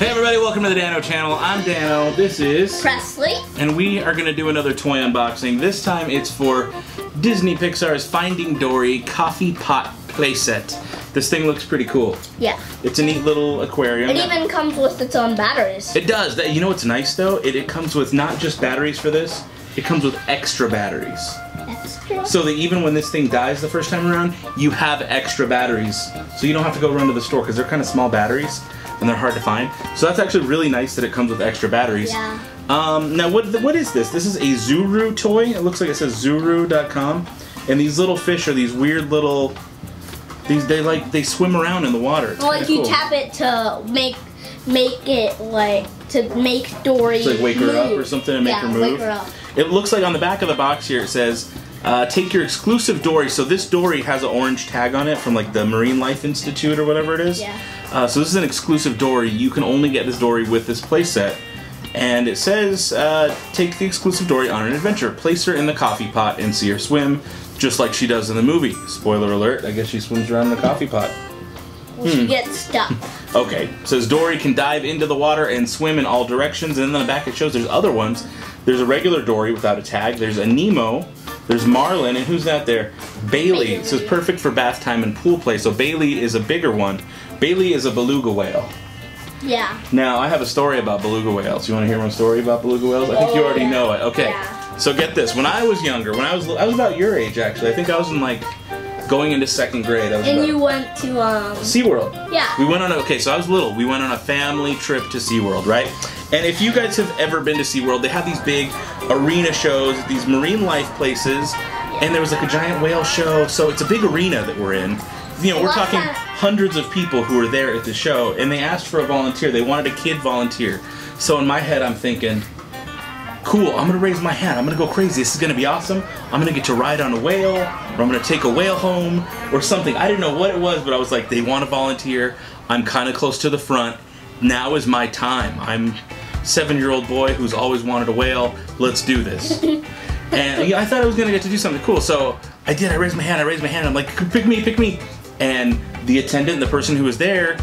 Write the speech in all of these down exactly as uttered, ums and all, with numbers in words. Hey everybody, welcome to the Dano Channel. I'm Dano, this is... Presley. And we are going to do another toy unboxing. This time it's for Disney Pixar's Finding Dory coffee pot playset. This thing looks pretty cool. Yeah. It's a neat little aquarium. It even comes with its own batteries. It does. You know what's nice though? It, it comes with not just batteries for this, it comes with extra batteries. So that even when this thing dies the first time around, you have extra batteries. So you don't have to go run to the store because they're kind of small batteries and they're hard to find. So that's actually really nice that it comes with extra batteries. Yeah. Um, now what what is this? This is a Zuru toy. It looks like it says Zuru dot com. And these little fish are these weird little, these they like they swim around in the water. It's well, like you cool. tap it to make make it like to make Dory it's like wake move. her up or something and yeah, make her move. Wake her up. It looks like on the back of the box here it says, Uh, take your exclusive Dory. So this Dory has an orange tag on it from like the Marine Life Institute or whatever it is. Yeah. Uh, so this is an exclusive Dory. You can only get this Dory with this playset. And it says, uh, take the exclusive Dory on an adventure. Place her in the coffee pot and see her swim, just like she does in the movie. Spoiler alert, I guess she swims around in the coffee pot. Well, hmm. She gets stuck. Okay. It says Dory can dive into the water and swim in all directions. And then on the back it shows there's other ones. There's a regular Dory without a tag. There's a Nemo. There's Marlin, and who's that there? Bailey. This is perfect for bath time and pool play. So Bailey is a bigger one. Bailey is a beluga whale. Yeah. Now, I have a story about beluga whales. You want to hear my story about beluga whales? I think you already know it. Okay. Yeah. So get this. When I was younger, when I was I was about your age, actually. I think I was in, like, going into second grade. I was and you went to, um... SeaWorld. Yeah. We went on a... Okay, so I was little. We went on a family trip to SeaWorld, right? And if you guys have ever been to SeaWorld, they have these big arena shows at these marine life places, and there was like a giant whale show, so it's a big arena that we're in. You know, we're talking hundreds of people who were there at the show, and they asked for a volunteer. They wanted a kid volunteer. So in my head, I'm thinking, cool, I'm going to raise my hand. I'm going to go crazy. This is going to be awesome. I'm going to get to ride on a whale, or I'm going to take a whale home, or something. I didn't know what it was, but I was like, they want to volunteer. I'm kind of close to the front. Now is my time. I'm... seven-year-old boy who's always wanted a whale, let's do this. And yeah, I thought I was going to get to do something cool, so I did. I raised my hand, I raised my hand, I'm like, pick me, pick me. And the attendant, the person who was there,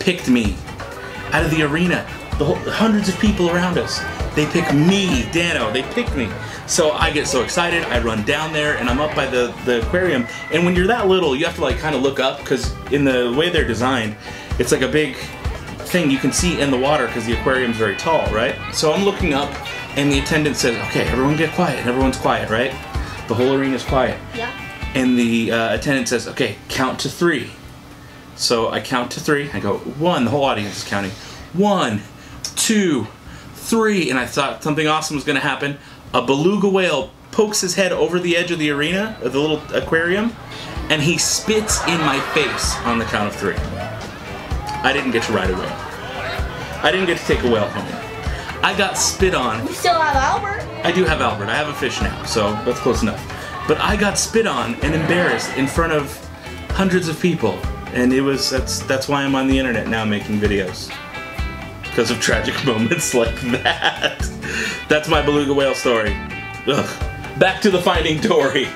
picked me. Out of the arena, the whole, hundreds of people around us, they pick me, Dano, they pick me. So I get so excited, I run down there, and I'm up by the, the aquarium. And when you're that little, you have to like kind of look up, because in the way they're designed, it's like a big... thing you can see in the water because the aquarium's very tall, right? So I'm looking up and the attendant says, okay, everyone get quiet, and everyone's quiet, right? The whole arena's quiet. Yeah. And the uh, attendant says, okay, count to three. So I count to three, I go, one, the whole audience is counting. One, two, three, and I thought something awesome was gonna happen. A beluga whale pokes his head over the edge of the arena, of the little aquarium, and he spits in my face on the count of three. I didn't get to ride a whale. I didn't get to take a whale home. I got spit on. You still have Albert? I do have Albert. I have a fish now, so that's close enough. But I got spit on and embarrassed in front of hundreds of people. And it was, that's, that's why I'm on the internet now making videos. Because of tragic moments like that. That's my beluga whale story. Ugh. Back to the Finding Dory.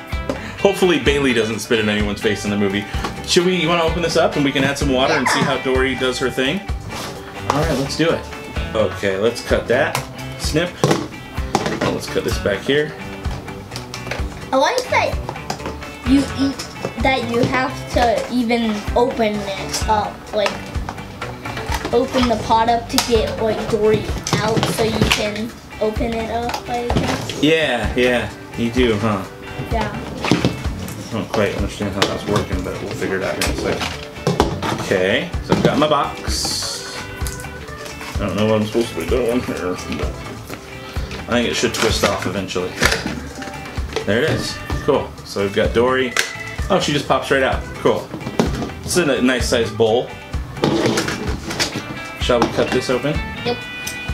Hopefully Bailey doesn't spit in anyone's face in the movie. Should we, you want to open this up and we can add some water and see how Dory does her thing? Alright, let's do it. Okay, let's cut that. Snip. Well, let's cut this back here. I like that you eat, that you have to even open it up, like open the pot up to get like Dory out so you can open it up, I guess. Yeah, yeah, you do, huh? Yeah. I don't quite understand how that's working, but we'll figure it out here in a second. Okay, so I've got my box. I don't know what I'm supposed to be doing here, but I think it should twist off eventually. There it is. Cool. So we've got Dory. Oh, she just pops right out. Cool. It's in a nice sized bowl. Shall we cut this open? Yep.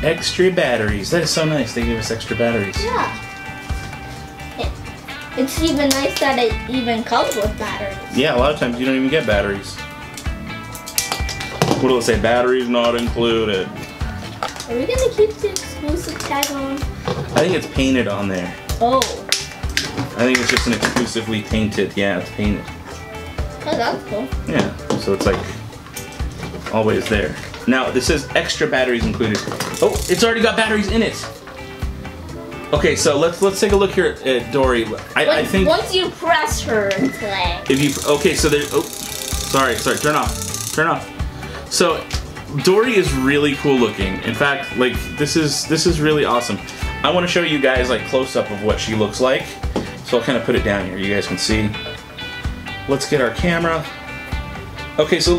Extra batteries. That is so nice. They gave us extra batteries. Yeah. It's even nice that it even comes with batteries. Yeah, a lot of times you don't even get batteries. What will it say? Batteries not included. Are we gonna keep the exclusive tag on? I think it's painted on there. Oh. I think it's just an exclusively painted. Yeah, it's painted. Oh, that's cool. Yeah, so it's like always there. Now, this says extra batteries included. Oh, it's already got batteries in it. Okay, so let's let's take a look here at, at Dory. I, I think once you press her, it's like if you okay, so there. Oh, sorry, sorry. Turn off, turn off. So Dory is really cool looking. In fact, like this is this is really awesome. I want to show you guys like close up of what she looks like. So I'll kind of put it down here. You guys can see. Let's get our camera. Okay, so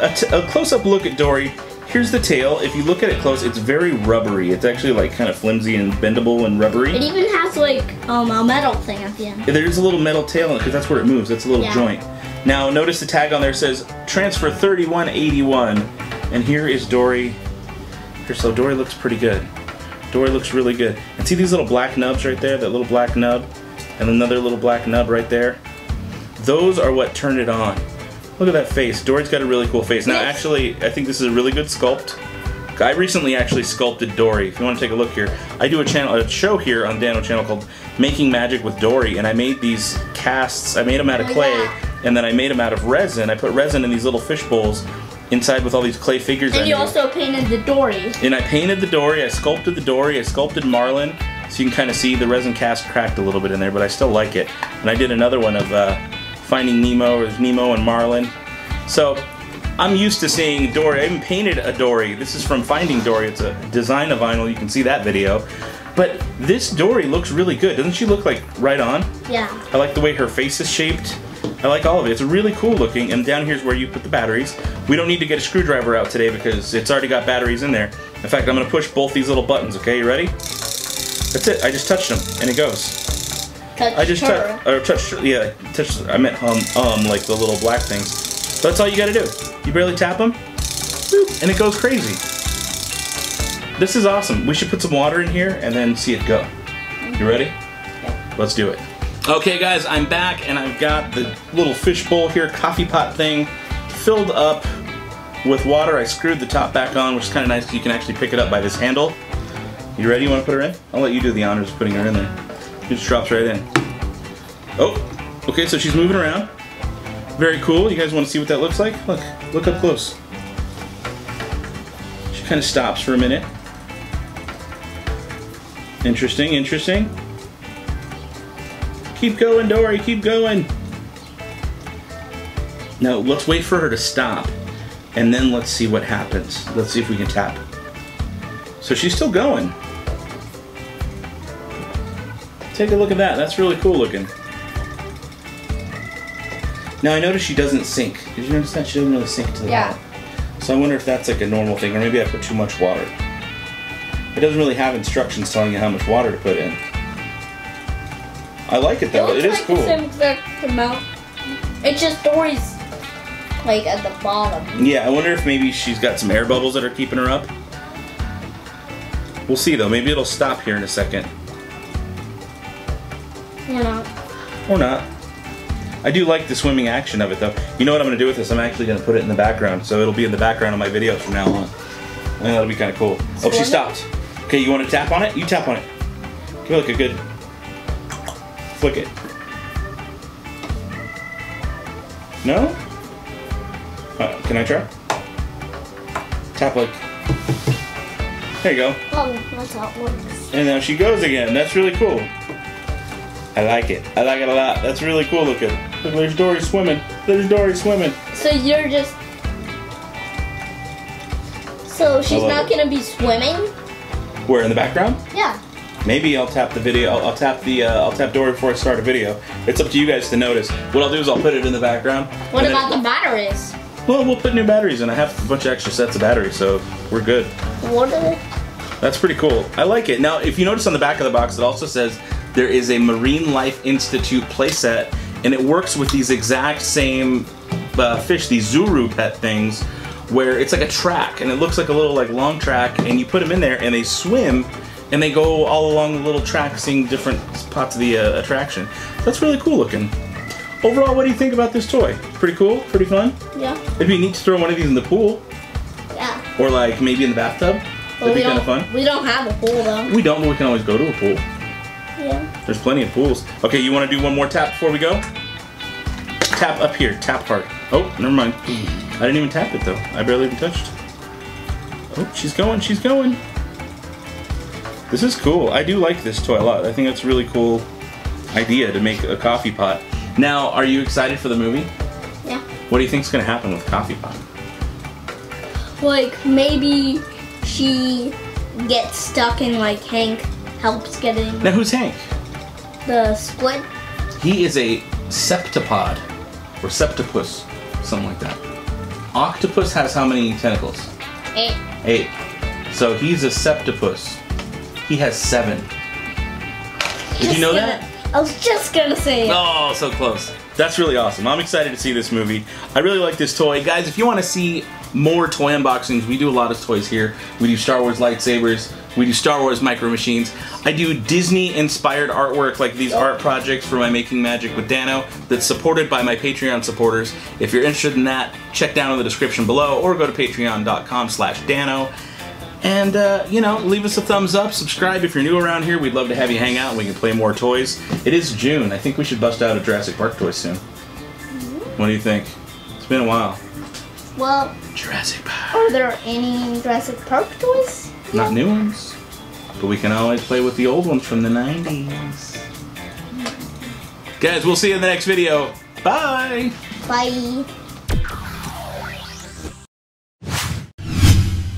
a, t a close up look at Dory. Here's the tail. If you look at it close, it's very rubbery. It's actually like kind of flimsy and bendable and rubbery. It even has like um, a metal thing at the end. There's a little metal tail in it because that's where it moves. That's a little yeah. joint. Now notice the tag on there says transfer thirty-one eighty-one, and here is Dory. Here, so Dory looks pretty good. Dory looks really good. And see these little black nubs right there? That little black nub, and another little black nub right there. Those are what turned it on. Look at that face. Dory's got a really cool face. Now, actually, I think this is a really good sculpt. I recently actually sculpted Dory. If you want to take a look here, I do a channel, a show here on Dano Channel called Making Magic with Dory, and I made these casts. I made them out of clay, and then I made them out of resin. I put resin in these little fish bowls inside with all these clay figures. And you also painted the Dory. And I painted the Dory. I sculpted the Dory. I sculpted Marlin. So you can kind of see the resin cast cracked a little bit in there, but I still like it. And I did another one of uh, Finding Nemo, or Nemo and Marlin. So I'm used to seeing Dory. I even painted a Dory. This is from Finding Dory. It's a design of vinyl. You can see that video. But this Dory looks really good. Doesn't she look like right on? Yeah. I like the way her face is shaped. I like all of it. It's really cool looking. And down here is where you put the batteries. We don't need to get a screwdriver out today because it's already got batteries in there. In fact, I'm going to push both these little buttons. Okay, you ready? That's it. I just touched them and it goes. Touch I just touched, or touched, yeah, touched, I meant um, um, like the little black things. That's all you gotta do. You barely tap them, and it goes crazy. This is awesome. We should put some water in here and then see it go. You ready? Yeah. Let's do it. Okay guys, I'm back and I've got the little fish bowl here, coffee pot thing, filled up with water. I screwed the top back on, which is kind of nice because you can actually pick it up by this handle. You ready? You wanna put her in? I'll let you do the honors of putting her in there. It just drops right in. Oh, okay, so she's moving around. Very cool. You guys want to see what that looks like? Look, look up close. She kind of stops for a minute. Interesting, interesting. Keep going, Dory, keep going. Now, let's wait for her to stop, and then let's see what happens. Let's see if we can tap. So she's still going. Take a look at that. That's really cool looking. Now I noticed she doesn't sink. Did you notice that? She doesn't really sink to the yeah. water. So I wonder if that's like a normal thing, or maybe I put too much water. It doesn't really have instructions telling you how much water to put in. I like it though. It, it is like cool. The same exact amount. It's just Dory's like at the bottom. Yeah, I wonder if maybe she's got some air bubbles that are keeping her up. We'll see though. Maybe it'll stop here in a second. Or not. Or not. I do like the swimming action of it though. You know what I'm going to do with this? I'm actually going to put it in the background. So it'll be in the background of my videos from now on. And that'll be kind of cool. Swimming? Oh, she stopped. Okay, you want to tap on it? You tap on it. Give it like a good flick it. No? Uh, can I try? Tap like. There you go. Oh, that's how it works. And now she goes again. That's really cool. I like it. I like it a lot. That's really cool looking. Look, there's Dory swimming. There's Dory swimming. So you're just... So she's not going to be swimming? Where, in the background? Yeah. Maybe I'll tap the video. I'll, I'll tap the. Uh, I'll tap Dory before I start a video. It's up to you guys to notice. What I'll do is I'll put it in the background. What about the batteries? Well, we'll put new batteries in. I have a bunch of extra sets of batteries, so we're good. What are they? That's pretty cool. I like it. Now, if you notice on the back of the box, it also says there is a Marine Life Institute playset, and it works with these exact same uh, fish, these Zuru pet things, where it's like a track, and it looks like a little like long track, and you put them in there, and they swim, and they go all along the little track, seeing different parts of the uh, attraction. That's really cool looking. Overall, what do you think about this toy? Pretty cool? Pretty fun? Yeah. It'd be neat to throw one of these in the pool. Yeah. Or like maybe in the bathtub. That'd be kind of fun. We don't have a pool though. We don't, but we can always go to a pool. Yeah. There's plenty of pools. Okay, you want to do one more tap before we go? Tap up here. Tap hard. Oh, never mind. I didn't even tap it, though. I barely even touched. Oh, she's going, she's going. This is cool. I do like this toy a lot. I think that's a really cool idea to make a coffee pot. Now, are you excited for the movie? Yeah. What do you think's gonna happen with coffee pot? Like, maybe she gets stuck and, like, Hank helps get in. Now, who's Hank? The squid. He is a septopod, or septopus, something like that. Octopus has how many tentacles? Eight. Eight. So he's a septopus. He has seven. Did just you know gonna, that? I was just gonna say it. Oh, so close. That's really awesome. I'm excited to see this movie. I really like this toy. Guys, if you want to see more toy unboxings, we do a lot of toys here. We do Star Wars lightsabers. We do Star Wars micro machines. I do Disney-inspired artwork, like these art projects for my Making Magic with Dano that's supported by my Patreon supporters. If you're interested in that, check down in the description below or go to patreon.com slash Dano. And, uh, you know, leave us a thumbs up, subscribe if you're new around here. We'd love to have you hang out and we can play more toys. It is June. I think we should bust out a Jurassic Park toy soon. What do you think? It's been a while. Well, Jurassic Park. Are there any Jurassic Park toys? Not new ones, but we can always play with the old ones from the nineties. Guys, we'll see you in the next video. Bye! Bye!